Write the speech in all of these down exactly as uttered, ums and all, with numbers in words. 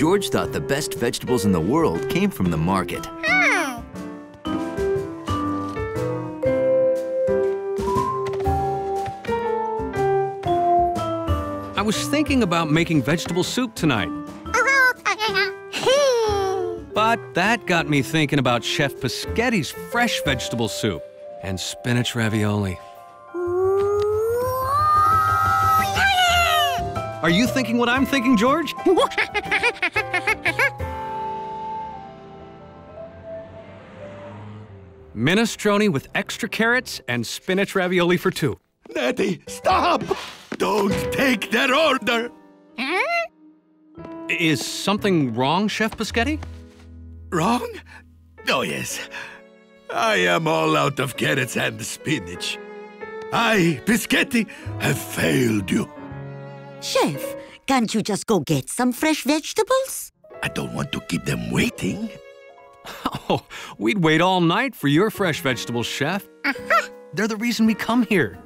George thought the best vegetables in the world came from the market. Hi. I was thinking about making vegetable soup tonight. But that got me thinking about Chef Pisghetti's fresh vegetable soup and spinach ravioli. Are you thinking what I'm thinking, George? Minestrone with extra carrots and spinach ravioli for two. Natty, stop! Don't take that order! Huh? Is something wrong, Chef Pisghetti? Wrong? Oh, yes. I am all out of carrots and spinach. I, Pisghetti, have failed you. Chef, can't you just go get some fresh vegetables? I don't want to keep them waiting. Oh, we'd wait all night for your fresh vegetables, Chef. Uh-huh. They're the reason we come here.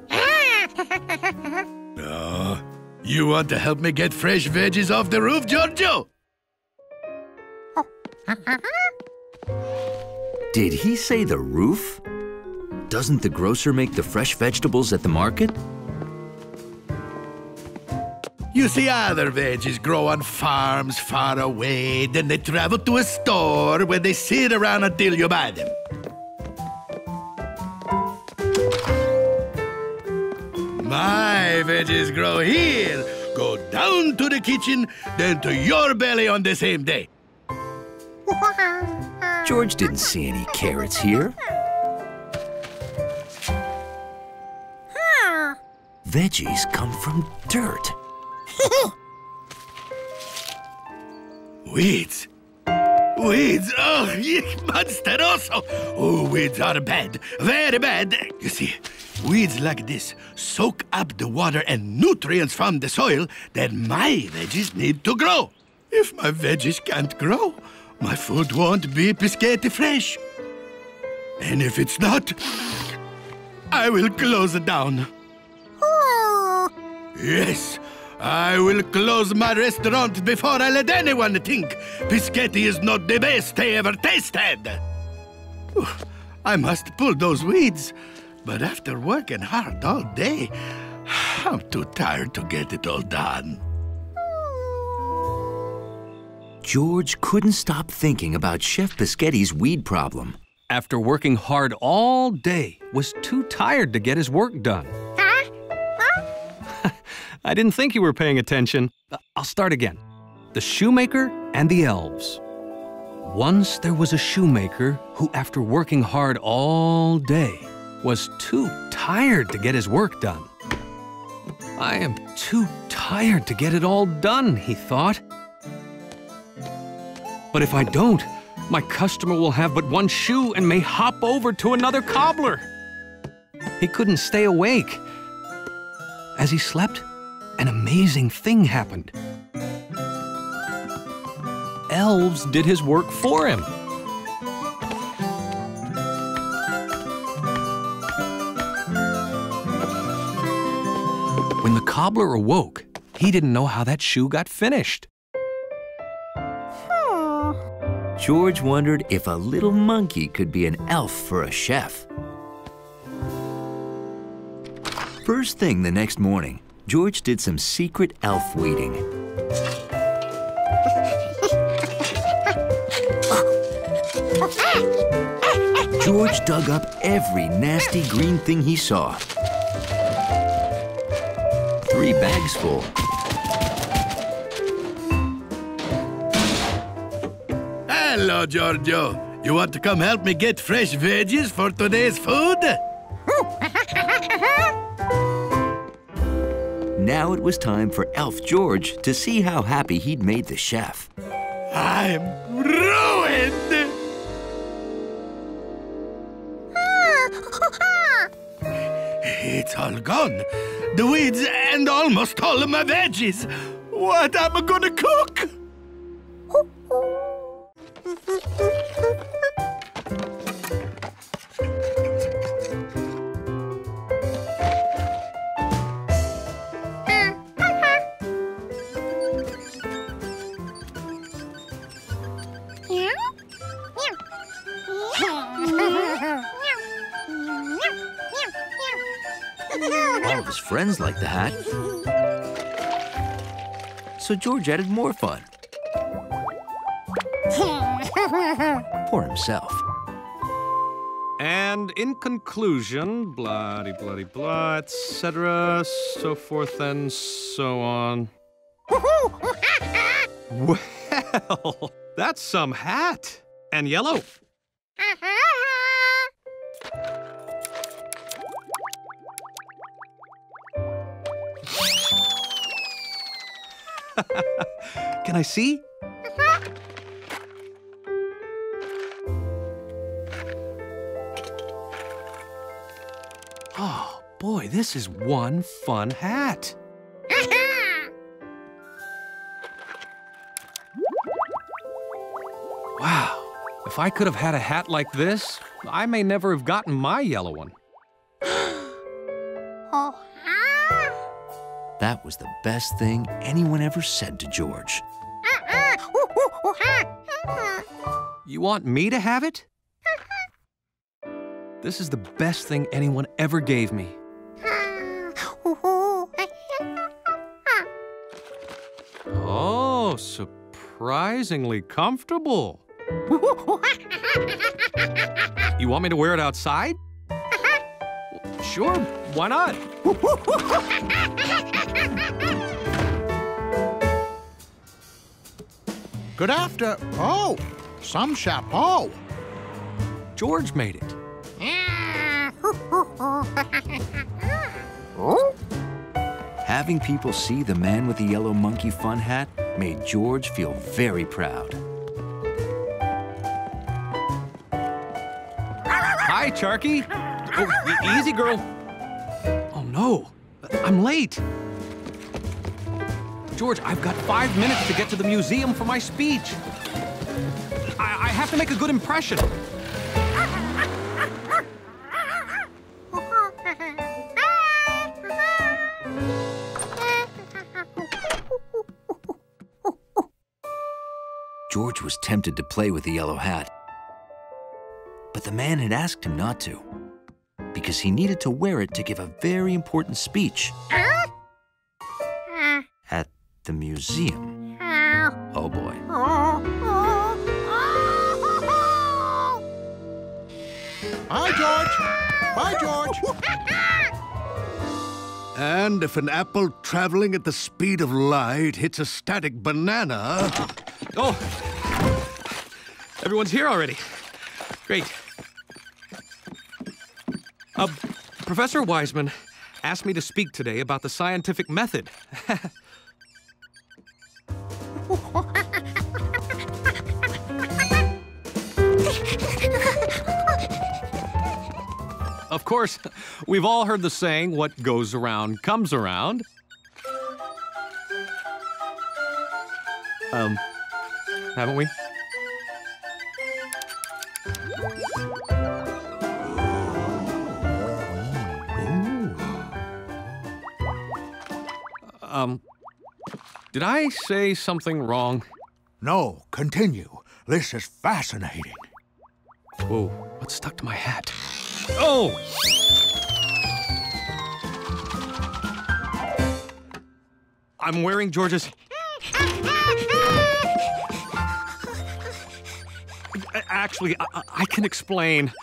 Oh, you want to help me get fresh veggies off the roof, Giorgio? Oh. Did he say the roof? Doesn't the grocer make the fresh vegetables at the market? You see, other veggies grow on farms far away, then they travel to a store where they sit around until you buy them. My veggies grow here, go down to the kitchen, then to your belly on the same day. George didn't see any carrots here. Veggies come from dirt. Weeds. Weeds. Oh, monsteroso. Oh, weeds are bad. Very bad. You see, weeds like this soak up the water and nutrients from the soil that my veggies need to grow. If my veggies can't grow, my food won't be Pisghetti fresh. And if it's not, I will close it down. Oh. Yes. I will close my restaurant before I let anyone think Pisghetti is not the best they ever tasted. Ooh, I must pull those weeds, but after working hard all day, I'm too tired to get it all done. George couldn't stop thinking about Chef Pisghetti's weed problem. After working hard all day, was too tired to get his work done. I didn't think you were paying attention. I'll start again. The Shoemaker and the Elves. Once there was a shoemaker who, after working hard all day, was too tired to get his work done. I am too tired to get it all done, he thought. But if I don't, my customer will have but one shoe and may hop over to another cobbler. He couldn't stay awake. As he slept, an amazing thing happened. Elves did his work for him. When the cobbler awoke, he didn't know how that shoe got finished. Hmm. George wondered if a little monkey could be an elf for a chef. First thing the next morning, George did some secret elf weeding. George dug up every nasty green thing he saw. Three bags full. Hello, Giorgio. You want to come help me get fresh veggies for today's food? Now it was time for Elf George to see how happy he'd made the chef. I'm ruined! It's all gone. The weeds and almost all of my veggies. What am I gonna cook? friends liked the hat. So George added more fun. For himself. And in conclusion, bloody, bloody, blah, et cetera, so forth and so on. Well, that's some hat. And yellow. Can I see? Oh, boy, this is one fun hat. Wow. If I could have had a hat like this, I may never have gotten my yellow one. Oh, ah. That was the best thing anyone ever said to George. Uh-uh. Ooh, ooh, ooh, ah. Uh-uh. You want me to have it? This is the best thing anyone ever gave me. Oh, surprisingly comfortable. You want me to wear it outside? Sure, why not? Good after. Oh, some chapeau. George made it. Having people see the Man with the Yellow Monkey fun hat made George feel very proud. Hi, Charky. Oh, easy, girl. Oh, no. I'm late. George, I've got five minutes to get to the museum for my speech. I, I have to make a good impression. George was tempted to play with the yellow hat, but the man had asked him not to because he needed to wear it to give a very important speech at the museum. Oh, boy. Bye, George. Bye, George. And if an apple traveling at the speed of light hits a static banana... Oh, everyone's here already. Great. Uh, Professor Wiseman asked me to speak today about the scientific method. Of course, we've all heard the saying, what goes around comes around. Um, haven't we? Um, did I say something wrong? No, continue. This is fascinating. Whoa, what's stuck to my hat? Oh! I'm wearing George's... Actually, I, I can explain.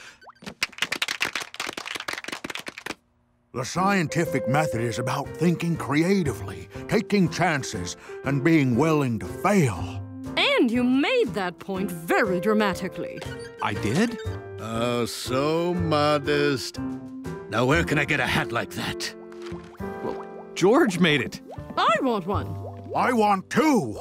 The scientific method is about thinking creatively, taking chances, and being willing to fail. And you made that point very dramatically. I did? Oh, so modest. Now where can I get a hat like that? Well, George made it. I want one. I want two.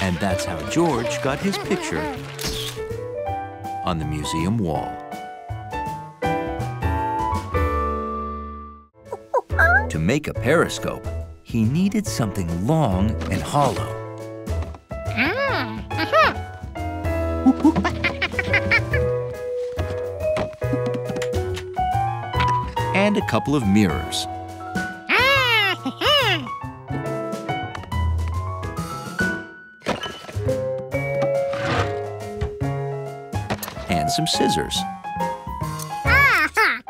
And that's how George got his picture on the museum wall. To make a periscope, he needed something long and hollow. And a couple of mirrors. and some scissors. Ah-ha.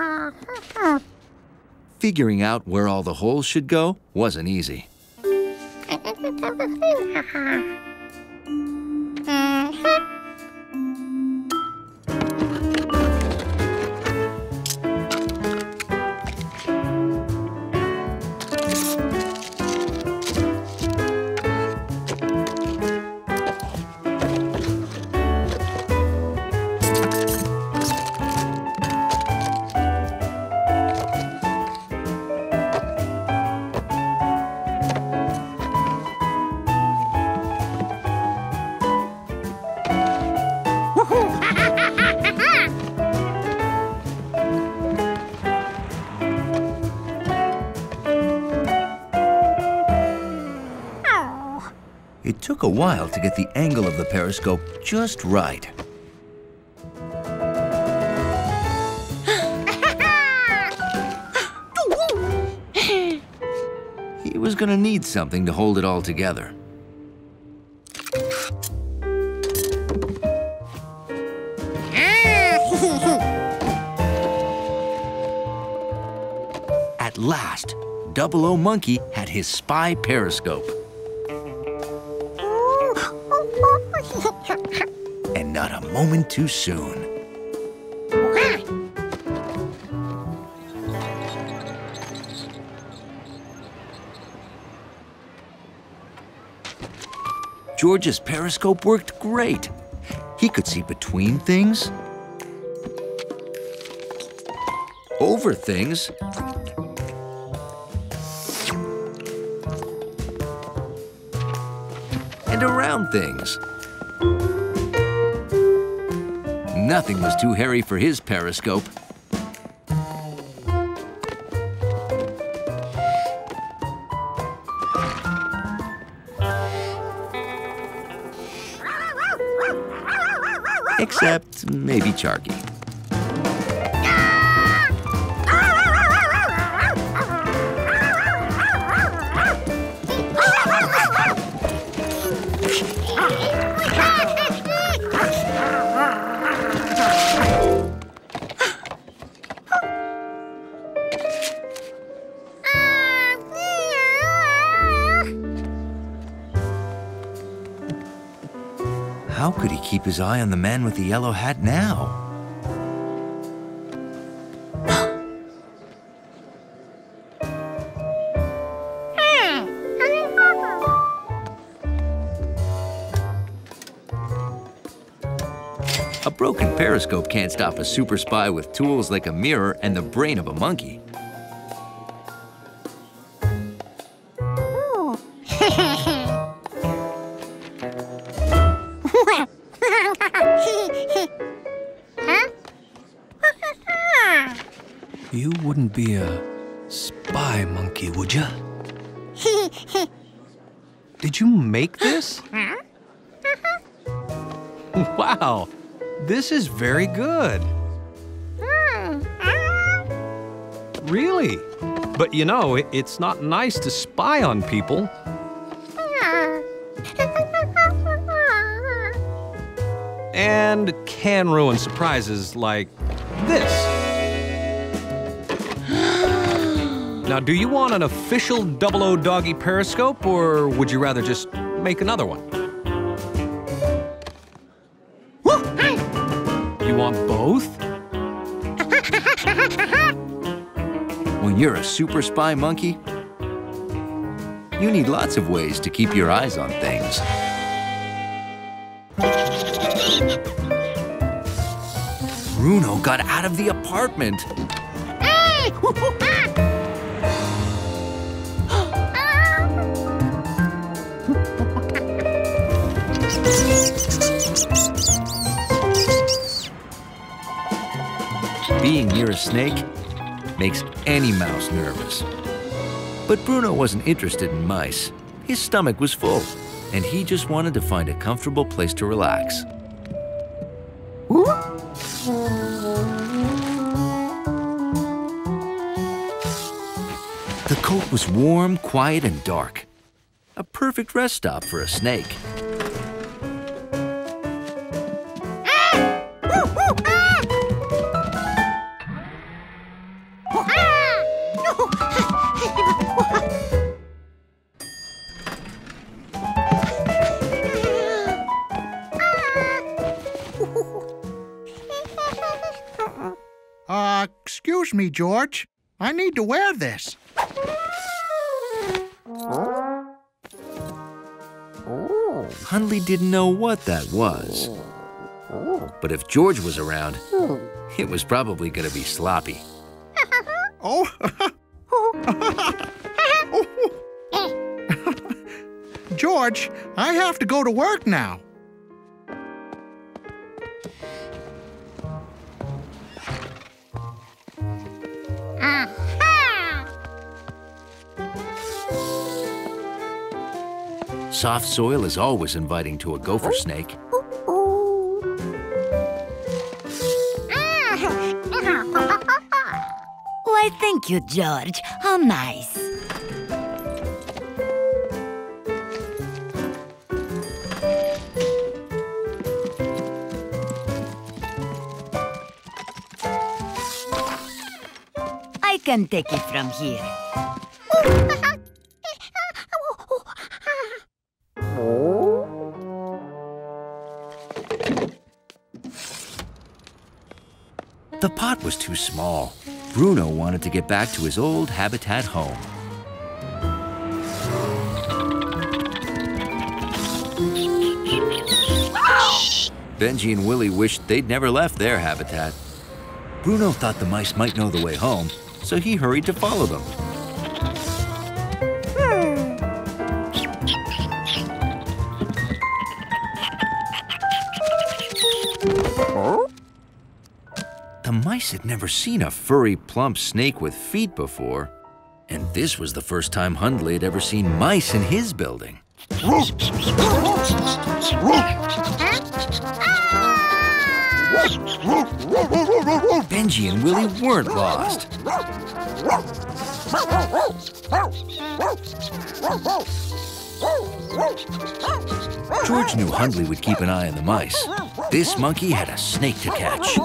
Ah-ha. Figuring out where all the holes should go wasn't easy. Took a while to get the angle of the periscope just right. He was gonna need something to hold it all together. At last, Double O Monkey had his spy periscope. Not a moment too soon. George's periscope worked great. He could see between things, over things, and around things. Nothing was too hairy for his periscope. Except maybe Charky. Keep his eye on the man with the yellow hat now. A broken periscope can't stop a super spy with tools like a mirror and the brain of a monkey. Be a spy monkey, would ya? Did you make this? Wow, this is very good. Really? But you know, it, it's not nice to spy on people. And it can ruin surprises like this. Now, do you want an official Double O Doggy periscope, or would you rather just make another one? You want both? When you're a super spy monkey, you need lots of ways to keep your eyes on things. Bruno got out of the apartment. Being near a snake makes any mouse nervous. But Bruno wasn't interested in mice. His stomach was full, and he just wanted to find a comfortable place to relax. The coat was warm, quiet, and dark. A perfect rest stop for a snake. Ah! Woo, woo, ah! Uh, excuse me, George. I need to wear this. Hundley didn't know what that was. But if George was around, it was probably going to be sloppy. Oh! George, I have to go to work now. Soft soil is always inviting to a gopher snake. Why, thank you, George. How nice. I can take it from here. The pot was too small. Bruno wanted to get back to his old habitat home. Benji and Willie wished they'd never left their habitat. Bruno thought the mice might know the way home, so he hurried to follow them. Mice had never seen a furry, plump snake with feet before, and this was the first time Hundley had ever seen mice in his building. Benji and Willie weren't lost. George knew Hundley would keep an eye on the mice. This monkey had a snake to catch.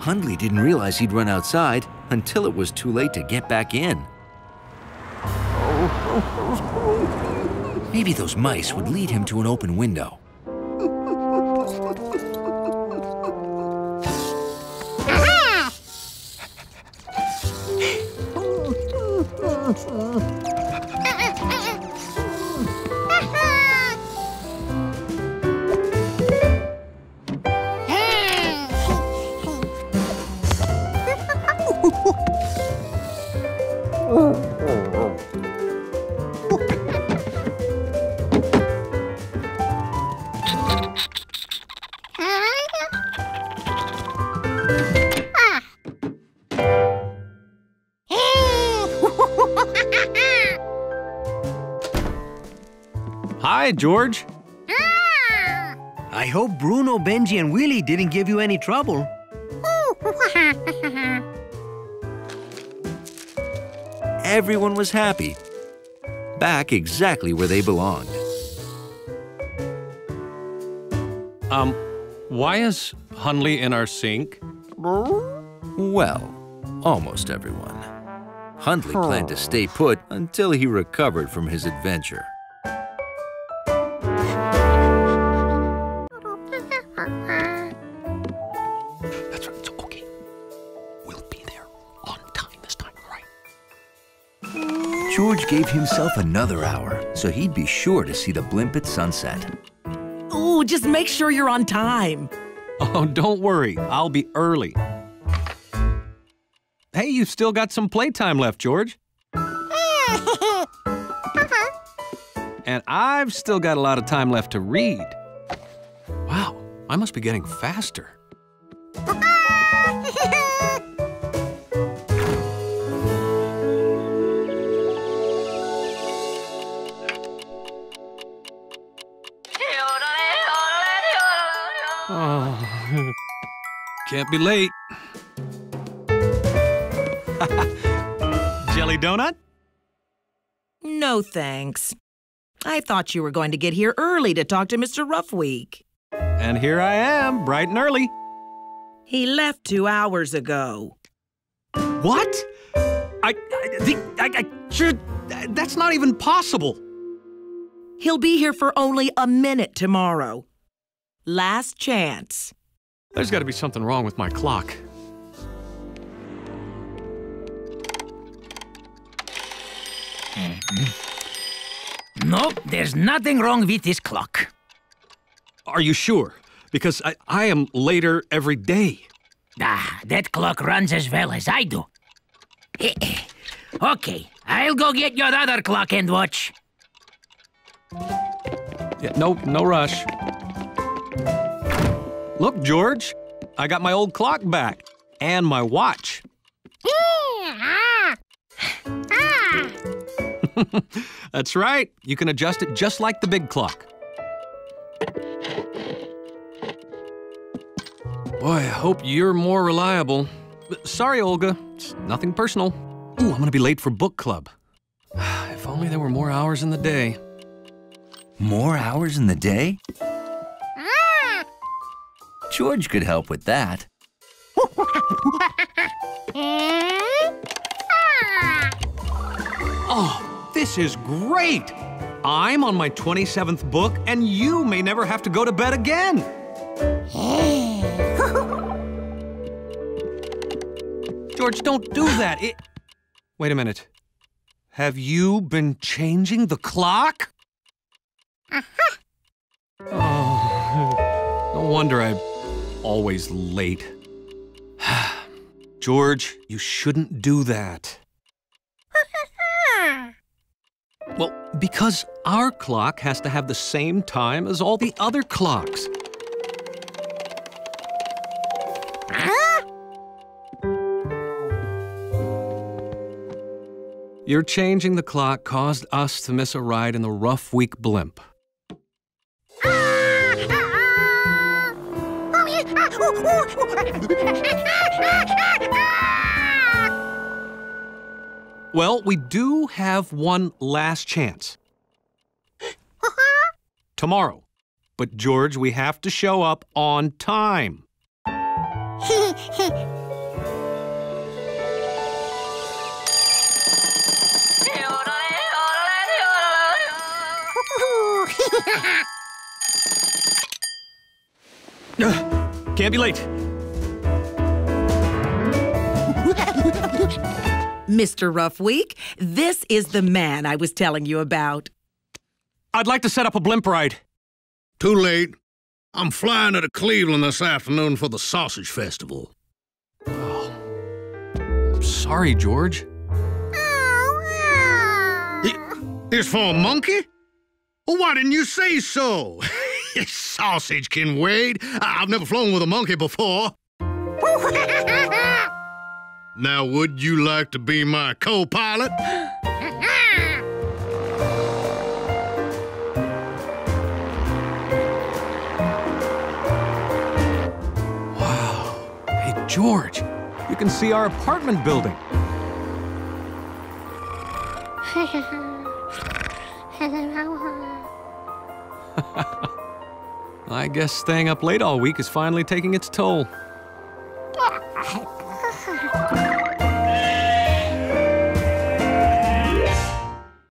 Hundley didn't realize he'd run outside until it was too late to get back in. Maybe those mice would lead him to an open window. Hi, George. Ah. I hope Bruno, Benji, and Willie didn't give you any trouble. Everyone was happy. Back exactly where they belonged. Um, why is Hundley in our sink? Well, almost everyone. Hundley planned to stay put until he recovered from his adventure. George gave himself another hour, so he'd be sure to see the blimp at sunset. Ooh, just make sure you're on time. Oh, don't worry. I'll be early. Hey, you've still got some playtime left, George. And I've still got a lot of time left to read. Wow, I must be getting faster. Oh. Can't be late. Jelly donut? No, thanks. I thought you were going to get here early to talk to Mister Roughweek. And here I am, bright and early. He left two hours ago. What? I, I, I, I should, that's not even possible. He'll be here for only a minute tomorrow. Last chance. There's got to be something wrong with my clock. Mm-hmm. No, there's nothing wrong with this clock. Are you sure? Because I, I am later every day. Ah, that clock runs as well as I do. Okay, I'll go get your other clock and watch. Yeah, no, no rush. Look, George, I got my old clock back and my watch. That's right. You can adjust it just like the big clock. Boy, I hope you're more reliable. Sorry, Olga. It's nothing personal. Ooh, I'm gonna be late for book club. If only there were more hours in the day. More hours in the day? George could help with that. Oh, this is great! I'm on my twenty-seventh book, and you may never have to go to bed again. George, don't do that. It... Wait a minute. Have you been changing the clock? Uh-huh. Oh, no wonder I'm always late. George, you shouldn't do that. Well, because our clock has to have the same time as all the other clocks. Your changing the clock caused us to miss a ride in the Roughweek blimp. Well, we do have one last chance. Tomorrow. But, George, we have to show up on time. uh, can't be late. Mister Roughweek, this is the man I was telling you about. I'd like to set up a blimp ride. Too late. I'm flying to Cleveland this afternoon for the Sausage Festival. Oh. I'm sorry, George. Oh, it's for a monkey? Well, why didn't you say so? Sausage can wait. I I've never flown with a monkey before. Now, would you like to be my co-pilot? Wow. Hey, George, you can see our apartment building. I guess staying up late all week is finally taking its toll.